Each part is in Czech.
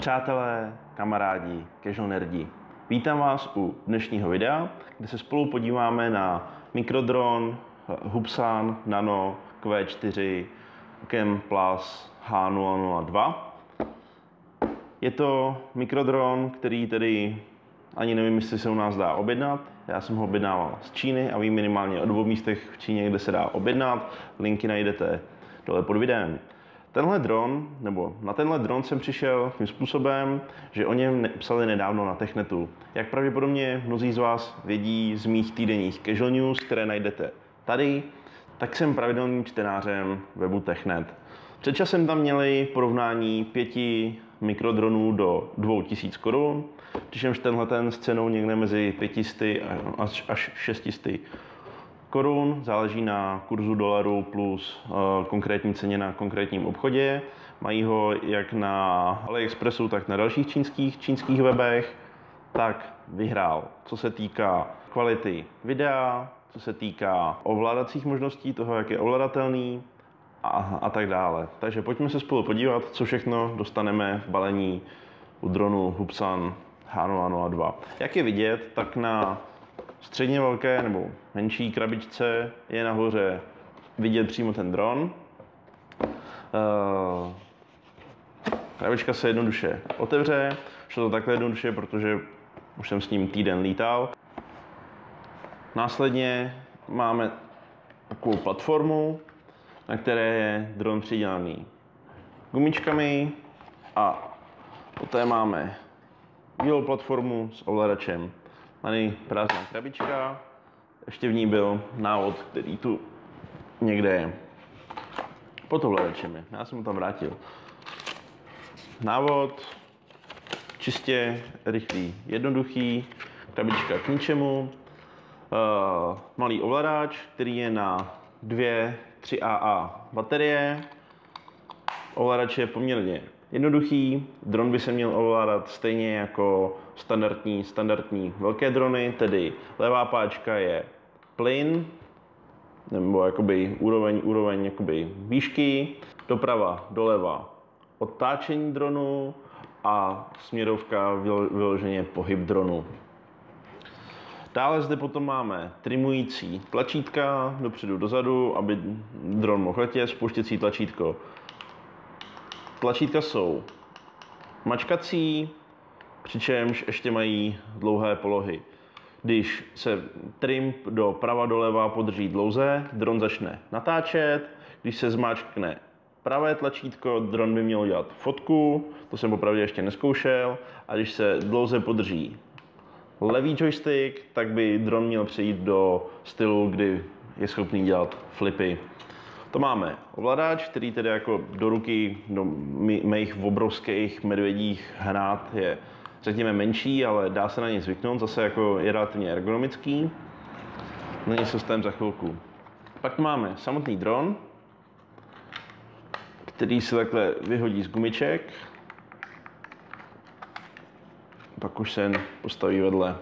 Přátelé, kamarádi, casual nerdi, vítám vás u dnešního videa, kde se spolu podíváme na mikrodron Hubsan Nano Q4 Cam Plus H002. Je to mikrodron, který tedy ani nevím, jestli se u nás dá objednat. Já jsem ho objednával z Číny a vím minimálně o dvou místech v Číně, kde se dá objednat. Linky najdete dole pod videem. Tenhle dron, nebo na tenhle dron jsem přišel tím způsobem, že o něm psali nedávno na TechNetu. Jak pravděpodobně mnozí z vás vědí z mých týdenních casual news, které najdete tady, tak jsem pravidelným čtenářem webu TechNet. Před časem tam měli porovnání 5 mikrodronů do 2000 korun, přičemž tenhle ten s cenou někde mezi 500 až 600 korun, záleží na kurzu dolaru plus konkrétní ceně na konkrétním obchodě. Mají ho jak na Aliexpressu, tak na dalších čínských webech. Tak vyhrál, co se týká kvality videa, co se týká ovládacích možností, toho, jak je ovladatelný a tak dále. Takže pojďme se spolu podívat, co všechno dostaneme v balení u dronu Hubsan H002. Jak je vidět, tak na středně velké nebo menší krabičce je nahoře vidět přímo ten dron. Krabička se jednoduše otevře, šlo to takhle jednoduše, protože už jsem s ním týden lítal. Následně máme takovou platformu, na které je dron přidělaný gumičkami a poté máme bílou platformu s ovladačem. Tady prázdná krabička, ještě v ní byl návod, který tu někde je. Pod ovladačem, já jsem ho tam vrátil. Návod, čistě, rychlý, jednoduchý, krabička k ničemu. Malý ovladač, který je na 2 3AA baterie. Ovladač je poměrně jednoduchý, dron by se měl ovládat stejně jako standardní velké drony, tedy levá páčka je plyn, nebo jakoby úroveň jakoby výšky, doprava doleva odtáčení dronu a směrovka vyloženě pohyb dronu. Dále zde potom máme trimující tlačítka dopředu dozadu, aby dron mohl letět, spouštěcí tlačítko. Tlačítka jsou mačkací, přičemž ještě mají dlouhé polohy. Když se trim doprava doleva podrží dlouze, dron začne natáčet. Když se zmáčkne pravé tlačítko, dron by měl dělat fotku, to jsem popravdě ještě nezkoušel. A když se dlouze podrží levý joystick, tak by dron měl přejít do stylu, kdy je schopný dělat flipy. To máme ovladač, který tedy jako do ruky, do mých obrovských medvědích hrát je řekněme menší, ale dá se na něj zvyknout, zase jako je relativně ergonomický. Na něj se dostaneme za chvilku. Pak máme samotný dron, který se takhle vyhodí z gumiček. Pak už se postaví vedle.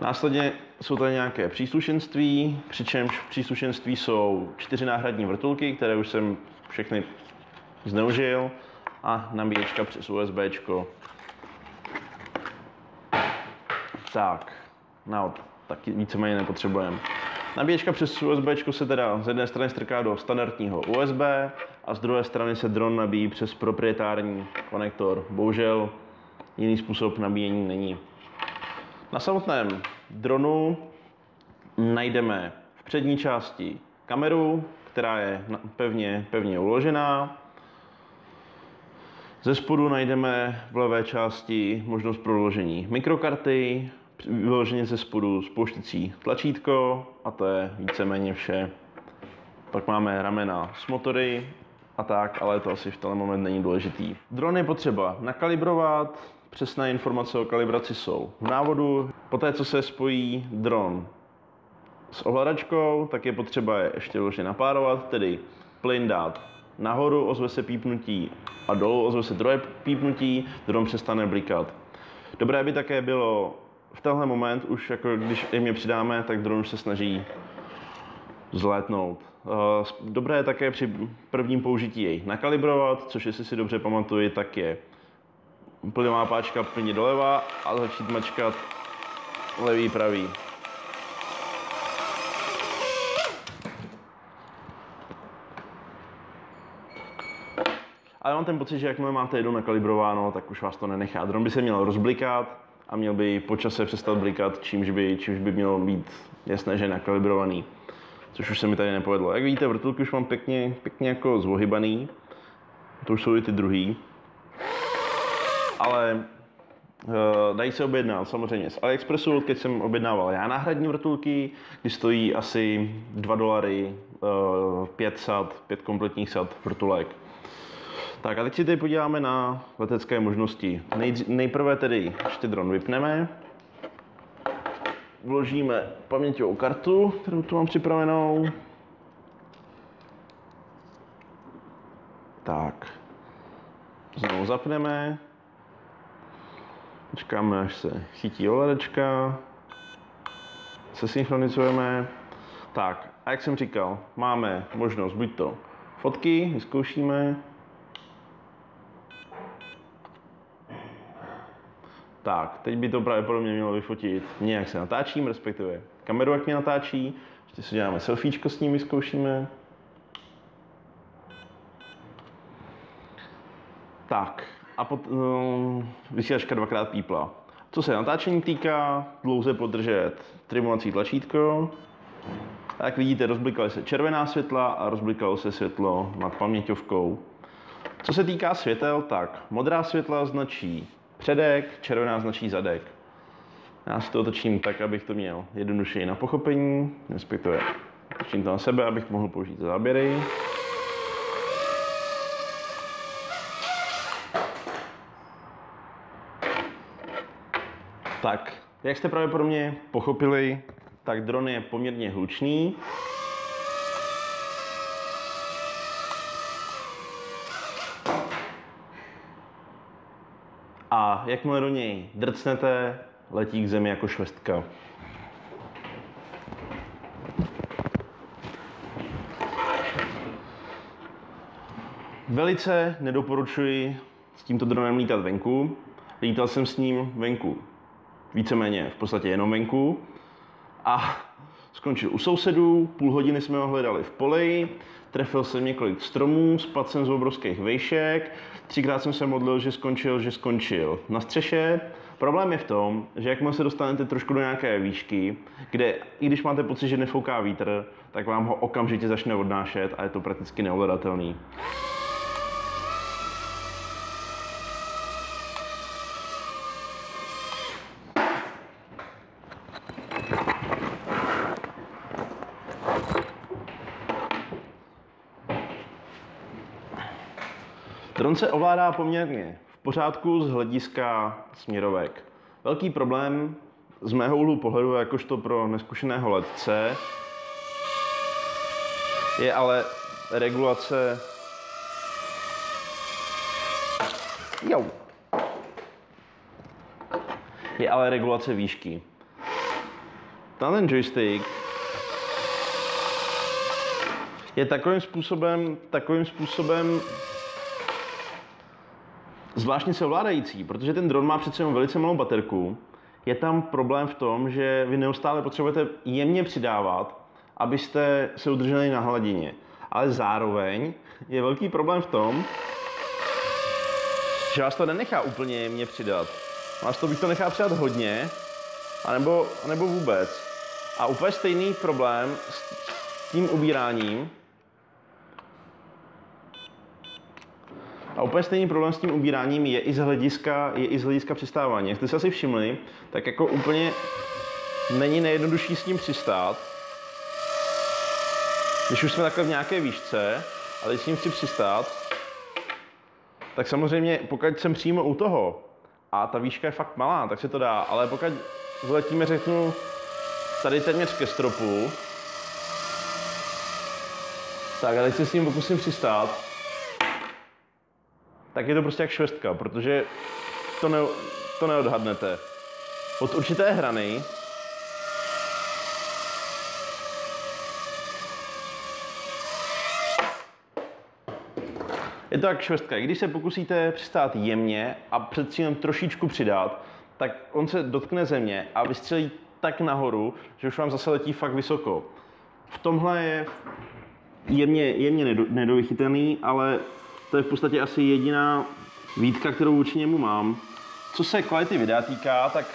Následně jsou tady nějaké příslušenství, přičemž příslušenství jsou 4 náhradní vrtulky, které už jsem všechny zneužil, a nabíječka přes USB. Tak, taky víceméně nepotřebujeme. Nabíječka přes USB se teda z jedné strany strká do standardního USB a z druhé strany se dron nabíjí přes proprietární konektor. Bohužel jiný způsob nabíjení není. Na samotném dronu najdeme v přední části kameru, která je pevně uložená. Ze spodu najdeme v levé části možnost pro uložení mikrokarty, vyloženě ze spodu spouštěcí tlačítko a to je víceméně vše. Pak máme ramena s motory a tak, ale to asi v tenhle moment není důležitý. Dron je potřeba nakalibrovat. Přesné informace o kalibraci jsou v návodu. Poté, co se spojí dron s ovladačkou, tak je potřeba je ještě vložně napárovat, tedy plyn dát nahoru, ozve se pípnutí a dolů, ozve se druhé pípnutí, dron přestane blikat. Dobré by také bylo v tenhle moment, už jako když jim je přidáme, tak dron už se snaží zlétnout. Dobré je také při prvním použití jej nakalibrovat, což jestli si dobře pamatuji, tak je úplně má páčka plně doleva a začít mačkat levý, pravý. Ale mám ten pocit, že jakmile máte jedno nakalibrováno, tak už vás to nenechá. Dron by se měl rozblikat a měl by po čase přestat blikat, čímž by mělo být jasné, že je nakalibrovaný. Což už se mi tady nepovedlo. Jak vidíte, vrtulky už mám pěkně jako zvohybaný. To už jsou i ty druhý. Ale dají se objednat samozřejmě z Aliexpressu, odkud jsem objednával já náhradní vrtulky, kdy stojí asi $2, 5 kompletních sad vrtulek. Tak a teď si tady podíváme na letecké možnosti. Nejprve tedy ještě dron vypneme. Vložíme paměťovou kartu, kterou tu mám připravenou. Tak. Znovu zapneme. Počkáme, až se chytí OLEDčka. Se synchronizujeme. Tak, a jak jsem říkal, máme možnost buď to fotky, vyzkoušíme. Tak, teď by to pravděpodobně mělo vyfotit mě, jak se natáčím, respektive kameru, jak mě natáčí. Ještě si děláme selfiečko s ním, vyzkoušíme. Tak, a vysílačka dvakrát pípla. Co se natáčení týká, dlouze podržet trimovací tlačítko. A jak vidíte, rozblikaly se červená světla a rozblikalo se světlo nad paměťovkou. Co se týká světel, tak modrá světla značí předek, červená značí zadek. Já si to otočím tak, abych to měl jednodušeji na pochopení, respektive otočím to na sebe, abych mohl použít záběry. Tak, jak jste pravděpodobně pochopili, tak dron je poměrně hlučný. A jakmile do něj drcnete, letí k zemi jako švestka. Velice nedoporučuji s tímto dronem lítat venku. Lítal jsem s ním venku. Víceméně v podstatě jenom venku. A skončil u sousedů, půl hodiny jsme ho hledali v poli, trefil jsem několik stromů, spadl jsem z obrovských vejšek, 3krát jsem se modlil, že skončil na střeše. Problém je v tom, že jakmile se dostanete trošku do nějaké výšky, kde i když máte pocit, že nefouká vítr, tak vám ho okamžitě začne odnášet a je to prakticky neovladatelný. Dron se ovládá poměrně v pořádku z hlediska směrovek. Velký problém z mého úhlu pohledu, jakožto pro neskušeného letce, je ale regulace výšky. Ten joystick je takovým způsobem zvláštně se ovládající, protože ten dron má přece jenom velice malou baterku. Je tam problém v tom, že vy neustále potřebujete jemně přidávat, abyste se udrželi na hladině. Ale zároveň je velký problém v tom, že vás to nenechá úplně jemně přidat. Vás to buď to nechá přidat hodně, anebo vůbec. A úplně stejný problém s tím ubíráním. A úplně stejný problém s tím ubíráním je i z hlediska přistávání. Jak jste si asi všimli, tak jako úplně není nejjednodušší s ním přistát. Když už jsme takhle v nějaké výšce a když s ním chci přistát, tak samozřejmě pokud jsem přímo u toho a ta výška je fakt malá, tak se to dá, ale pokud vyletíme, řeknu, tady téměř ke stropu, tak a když se s ním pokusím přistát, tak je to prostě jak švestka, protože to neodhadnete. Od určité hrany Je to jak švrstka. Když se pokusíte přistát jemně a před cílem trošičku přidat, tak on se dotkne země a vystřelí tak nahoru, že už vám zase letí fakt vysoko. V tomhle je jemně nedovychytený, ale to je v podstatě asi jediná výtka, kterou vůči němu mám. Co se kvality videa týká, tak...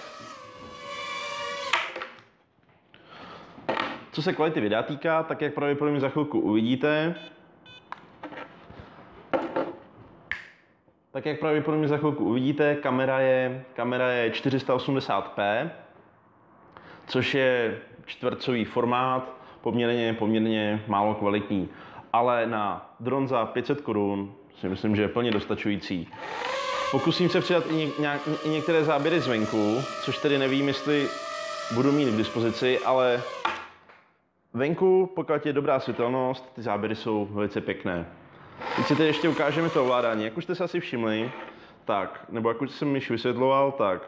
jak pravděpodobně za chvilku uvidíte, kamera je 480p, což je čtvercový formát, poměrně málo kvalitní, ale na dron za 500 korun si myslím, že je plně dostačující. Pokusím se přidat i některé záběry zvenku, což tedy nevím, jestli budu mít k dispozici, ale venku, pokud je dobrá světelnost, ty záběry jsou velice pěkné. Teď si tedy ještě ukážeme to ovládání. Jak už jste se asi všimli, tak, nebo jak už jsem již vysvětloval, tak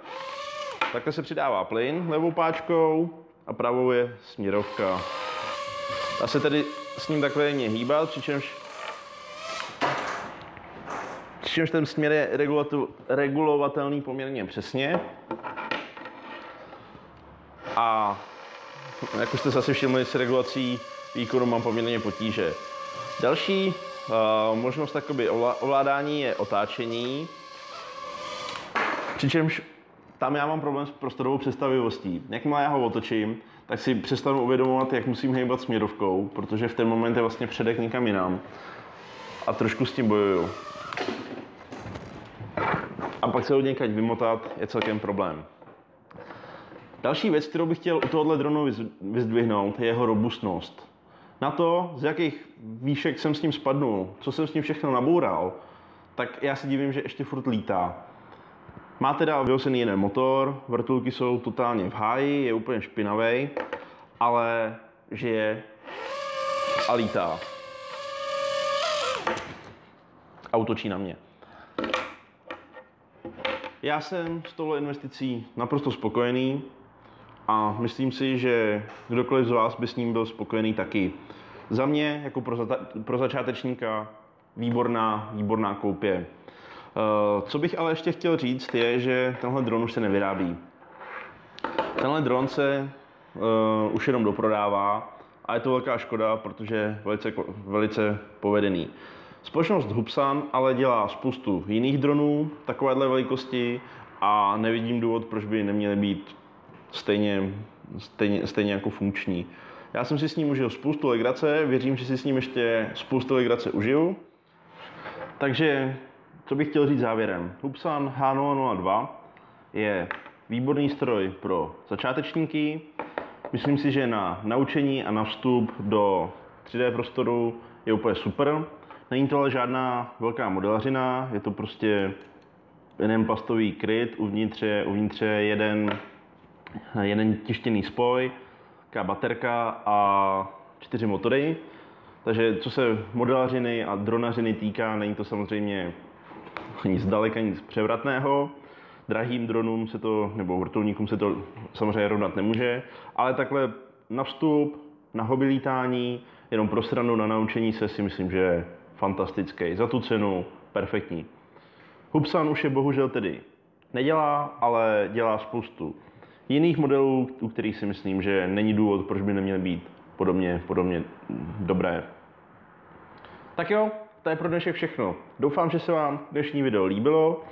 takhle se přidává plyn levou páčkou a pravou je směrovka. A se tedy s ním takhle jemně hýbat, přičemž ten směr je regulovatelný poměrně přesně. A jak už jste se asi všimli, s regulací výkonu mám poměrně potíže. Další možnost takoby ovládání je otáčení, přičemž tam já mám problém s prostorovou přestavivostí. Jakmile já ho otočím, tak si přestanu uvědomovat, jak musím hýbat směrovkou, protože v ten moment je vlastně předek někam jinam. A trošku s tím bojuju. A pak se od někaď vymotat je celkem problém. Další věc, kterou bych chtěl u tohoto dronu vyzdvihnout, je jeho robustnost. Na to, z jakých výšek jsem s ním spadnul, co jsem s ním všechno naboural, tak já se divím, že ještě furt lítá. Má teda vyhozený jeden motor, vrtulky jsou totálně v háji, je úplně špinavý, ale žije a lítá. A útočí na mě. Já jsem s touhle investicí naprosto spokojený a myslím si, že kdokoliv z vás by s ním byl spokojený taky. Za mě, jako pro začátečníka, výborná koupě. Co bych ale ještě chtěl říct, je, že tenhle dron už se nevyrábí. Tenhle dron se už jenom doprodává a je to velká škoda, protože je velice povedený. Společnost Hubsan ale dělá spoustu jiných dronů takovéhle velikosti a nevidím důvod, proč by neměly být stejně jako funkční. Já jsem si s ním užil spoustu legrace, věřím, že si s ním ještě spoustu legrace užiju. Takže co bych chtěl říct závěrem. Hubsan H002 je výborný stroj pro začátečníky. Myslím si, že na naučení a na vstup do 3D prostoru je úplně super. Není to ale žádná velká modelařina, je to prostě jeden plastový kryt, uvnitř je jeden tištěný spoj, taková baterka a 4 motory. Takže co se modelařiny a dronařiny týká, není to samozřejmě nic převratného. Drahým dronům se to, nebo vrtulníkům se to samozřejmě rovnat nemůže, ale takhle na vstup, na hobby lítání, jenom pro srandu, na naučení se si myslím, že fantastický. Za tu cenu perfektní. Hubsan už je bohužel tedy nedělá, ale dělá spoustu jiných modelů, u kterých si myslím, že není důvod, proč by neměly být podobně dobré. Tak jo, to je pro dnešek všechno. Doufám, že se vám dnešní video líbilo.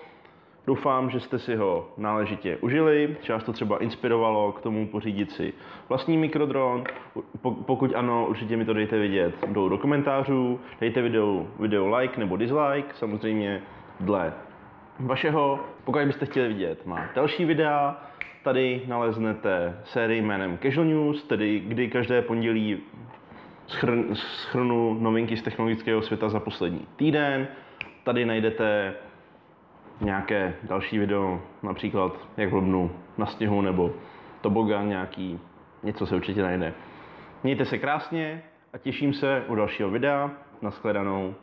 Doufám, že jste si ho náležitě užili, že vás to třeba inspirovalo k tomu pořídit si vlastní mikrodron. Pokud ano, určitě mi to dejte vědět dolů do komentářů, dejte video like nebo dislike, samozřejmě dle vašeho. Pokud byste chtěli vidět má další videa, tady naleznete sérii jménem Casual News, tedy kdy každé pondělí schrnu novinky z technologického světa za poslední týden. Tady najdete nějaké další video, například jak blbnu na sněhu nebo tobogán nějaký, něco se určitě najde. Mějte se krásně a těším se u dalšího videa. Nashledanou.